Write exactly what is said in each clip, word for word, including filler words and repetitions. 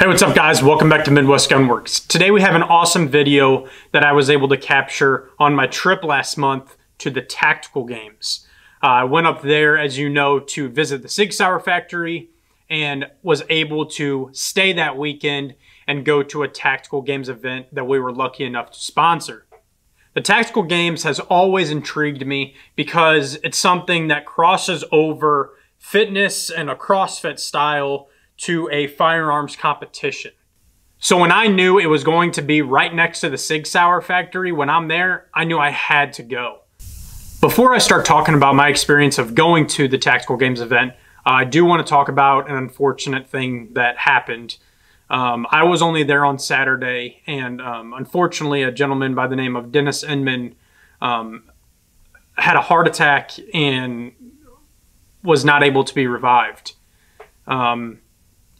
Hey, what's up guys? Welcome back to Midwest Gunworks. Today we have an awesome video that I was able to capture on my trip last month to the Tactical Games. Uh, I went up there, as you know, to visit the Sig Sauer factory and was able to stay that weekend and go to a Tactical Games event that we were lucky enough to sponsor. The Tactical Games has always intrigued me because it's something that crosses over fitness and a CrossFit style to a firearms competition. So when I knew it was going to be right next to the Sig Sauer factory, when I'm there, I knew I had to go. Before I start talking about my experience of going to the Tactical Games event, uh, I do want to talk about an unfortunate thing that happened. Um, I was only there on Saturday, and um, unfortunately a gentleman by the name of Dennis Inman um, had a heart attack and was not able to be revived. Um,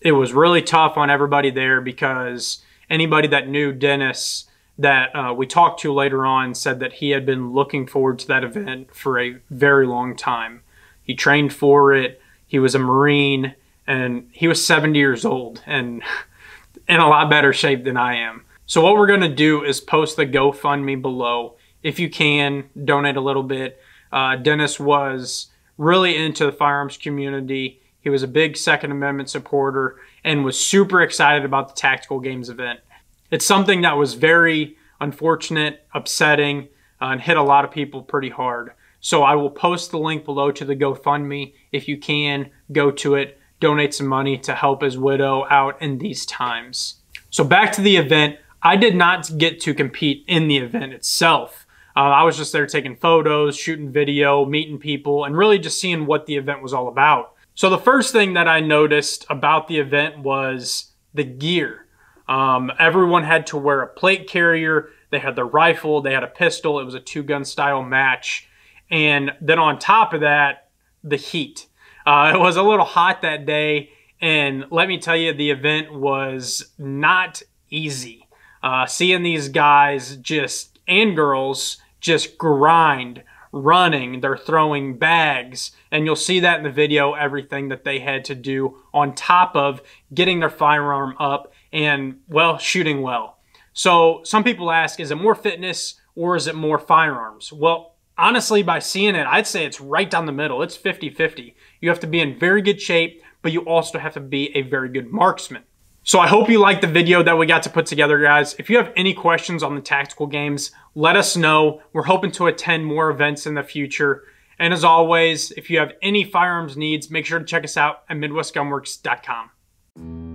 It was really tough on everybody there because anybody that knew Dennis that uh, we talked to later on said that he had been looking forward to that event for a very long time. He trained for it. He was a Marine, and he was seventy years old and in a lot better shape than I am. So what we're going to do is post the GoFundMe below. If you can, donate a little bit. Uh, Dennis was really into the firearms community. He was a big Second Amendment supporter and was super excited about the Tactical Games event. It's something that was very unfortunate, upsetting, uh, and hit a lot of people pretty hard. So I will post the link below to the GoFundMe. If you can, go to it, donate some money to help his widow out in these times. So back to the event, I did not get to compete in the event itself. Uh, I was just there taking photos, shooting video, meeting people, and really just seeing what the event was all about. So the first thing that I noticed about the event was the gear. Um, everyone had to wear a plate carrier. They had their rifle. They had a pistol. It was a two-gun style match. And then on top of that, the heat. Uh, it was a little hot that day. And let me tell you, the event was not easy. Uh, seeing these guys just and girls just grind. Running, they're throwing bags, and you'll see that in the video, everything that they had to do on top of getting their firearm up and, well, shooting well. So some people ask, is it more fitness or is it more firearms? Well, honestly, by seeing it, I'd say it's right down the middle. It's fifty fifty. You have to be in very good shape, but you also have to be a very good marksman. So I hope you liked the video that we got to put together, guys. If you have any questions on the Tactical Games, let us know. We're hoping to attend more events in the future. And as always, if you have any firearms needs, make sure to check us out at midwest gunworks dot com.